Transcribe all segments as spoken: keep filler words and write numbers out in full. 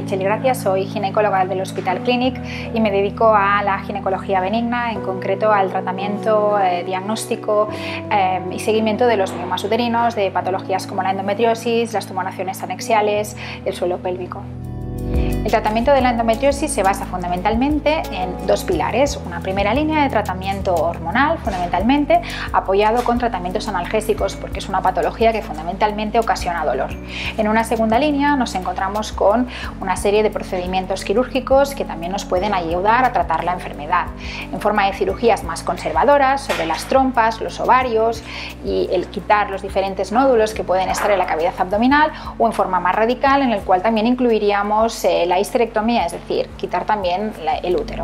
Meritxell Gracia, soy ginecóloga del Hospital Clinic y me dedico a la ginecología benigna, en concreto al tratamiento, eh, diagnóstico eh, y seguimiento de los miomas uterinos, de patologías como la endometriosis, las tumoraciones anexiales, el suelo pélvico. El tratamiento de la endometriosis se basa fundamentalmente en dos pilares. Una primera línea de tratamiento hormonal, fundamentalmente, apoyado con tratamientos analgésicos, porque es una patología que fundamentalmente ocasiona dolor. En una segunda línea nos encontramos con una serie de procedimientos quirúrgicos que también nos pueden ayudar a tratar la enfermedad, en forma de cirugías más conservadoras sobre las trompas, los ovarios y el quitar los diferentes nódulos que pueden estar en la cavidad abdominal, o en forma más radical, en el cual también incluiríamos eh, la histerectomía, es decir, quitar también la, el útero.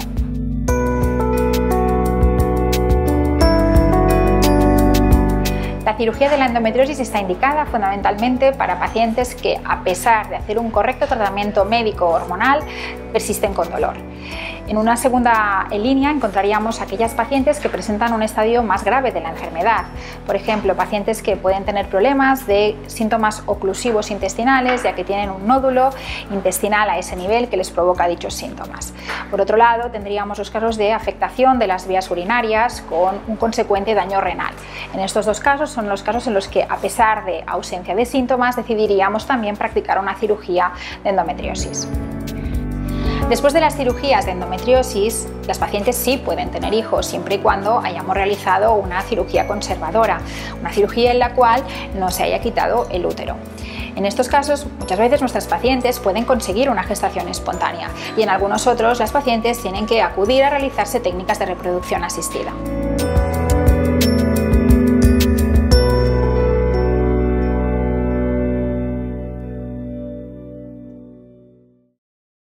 La cirugía de la endometriosis está indicada fundamentalmente para pacientes que, a pesar de hacer un correcto tratamiento médico hormonal, persisten con dolor. En una segunda línea encontraríamos aquellas pacientes que presentan un estadio más grave de la enfermedad. Por ejemplo, pacientes que pueden tener problemas de síntomas oclusivos intestinales, ya que tienen un nódulo intestinal a ese nivel que les provoca dichos síntomas. Por otro lado, tendríamos los casos de afectación de las vías urinarias con un consecuente daño renal. En estos dos casos son los casos en los que, a pesar de ausencia de síntomas, decidiríamos también practicar una cirugía de endometriosis. Después de las cirugías de endometriosis, las pacientes sí pueden tener hijos, siempre y cuando hayamos realizado una cirugía conservadora, una cirugía en la cual no se haya quitado el útero. En estos casos, muchas veces nuestras pacientes pueden conseguir una gestación espontánea y en algunos otros las pacientes tienen que acudir a realizarse técnicas de reproducción asistida.